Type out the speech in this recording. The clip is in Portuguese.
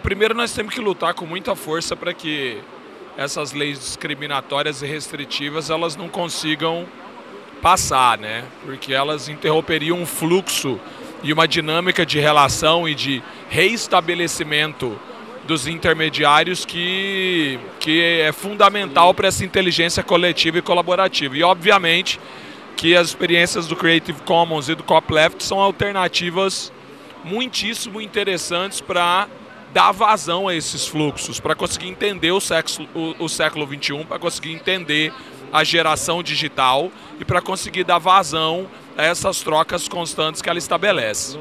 Primeiro nós temos que lutar com muita força para que essas leis discriminatórias e restritivas elas não consigam passar, né? Porque elas interromperiam um fluxo e uma dinâmica de relação e de reestabelecimento dos intermediários que é fundamental para essa inteligência coletiva e colaborativa. E, obviamente, que as experiências do Creative Commons e do Copyleft são alternativas muitíssimo interessantes para dar vazão a esses fluxos, para conseguir entender o século XXI, para conseguir entender a geração digital e para conseguir dar vazão a essas trocas constantes que ela estabelece.